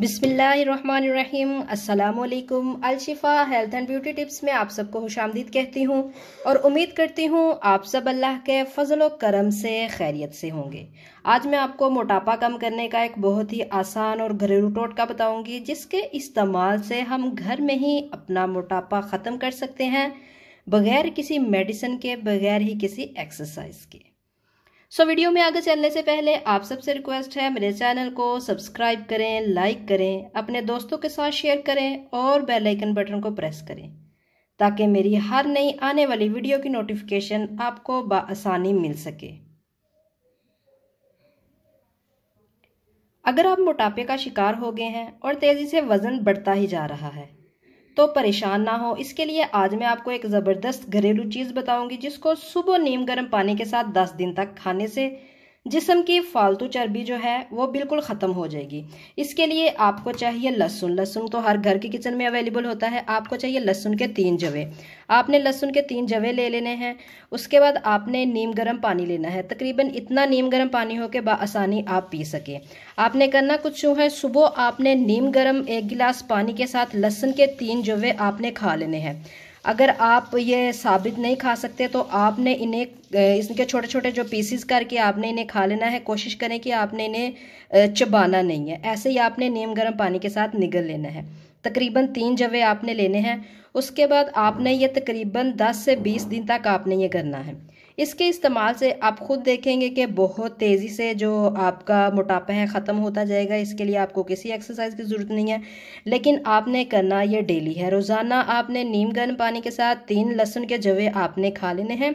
बिस्मिल्लाहिर्रहमानिर्रहीम अस्सलामुअलैकुम। अल शिफा health and beauty tips में आप सबको खुशामदीद कहती हूँ और उम्मीद करती हूँ आप सब अल्लाह के फजल और करम से खैरियत से होंगे। आज मैं आपको मोटापा कम करने का एक बहुत ही आसान और घरेलू टोटका बताऊँगी जिसके इस्तेमाल से हम घर में ही अपना मोटापा ख़त्म कर सकते हैं, बगैर किसी मेडिसिन के, बगैर ही किसी एक्सरसाइज के। सो वीडियो में आगे चलने से पहले आप सबसे रिक्वेस्ट है मेरे चैनल को सब्सक्राइब करें, लाइक करें, अपने दोस्तों के साथ शेयर करें और बेल आइकन बटन को प्रेस करें ताकि मेरी हर नई आने वाली वीडियो की नोटिफिकेशन आपको बआसानी मिल सके। अगर आप मोटापे का शिकार हो गए हैं और तेज़ी से वज़न बढ़ता ही जा रहा है तो परेशान ना हो, इसके लिए आज मैं आपको एक ज़बरदस्त घरेलू चीज़ बताऊंगी जिसको सुबह नीम गर्म पानी के साथ 10 दिन तक खाने से जिस्म की फालतू चर्बी जो है वो बिल्कुल ख़त्म हो जाएगी। इसके लिए आपको चाहिए लहसुन। लहसुन तो हर घर के किचन में अवेलेबल होता है। आपको चाहिए लहसुन के 3 जवे। आपने लहसुन के 3 जवे ले लेने हैं। उसके बाद आपने नीम गर्म पानी लेना है, तकरीबन इतना नीम गर्म पानी हो के बआसानी आप पी सकें। आपने करना कुछ यूँ है, सुबह आपने नीम गर्म 1 गिलास पानी के साथ लहसुन के 3 जवे आपने खा लेने हैं। अगर आप ये साबित नहीं खा सकते तो आपने इन्हें इसके छोटे छोटे जो पीसीस करके आपने इन्हें खा लेना है। कोशिश करें कि आपने इन्हें चबाना नहीं है, ऐसे ही आपने नीम गर्म पानी के साथ निगल लेना है। तकरीबन 3 जवे आपने लेने हैं। उसके बाद आपने ये तकरीबन 10 से 20 दिन तक आपने ये करना है। इसके इस्तेमाल से आप खुद देखेंगे कि बहुत तेज़ी से जो आपका मोटापा है ख़त्म होता जाएगा। इसके लिए आपको किसी एक्सरसाइज की ज़रूरत नहीं है, लेकिन आपने करना ये डेली है। रोज़ाना आपने नीम गर्म पानी के साथ 3 लहसुन के जवे आपने खा लेने हैं।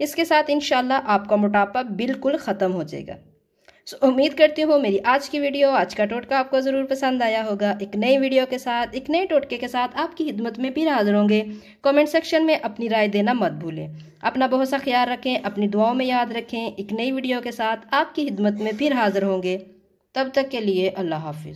इसके साथ इंशाल्लाह आपका मोटापा बिल्कुल ख़त्म हो जाएगा। उम्मीद करती हूँ मेरी आज की वीडियो, आज का टोटका आपको ज़रूर पसंद आया होगा। एक नई वीडियो के साथ, एक नए टोटके के साथ आपकी खिदमत में फिर हाजिर होंगे। कमेंट सेक्शन में अपनी राय देना मत भूलें। अपना बहुत सा ख्याल रखें, अपनी दुआओं में याद रखें। एक नई वीडियो के साथ आपकी खिदमत में फिर हाजिर होंगे। तब तक के लिए अल्लाह हाफिज़।